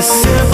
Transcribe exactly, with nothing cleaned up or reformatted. a silver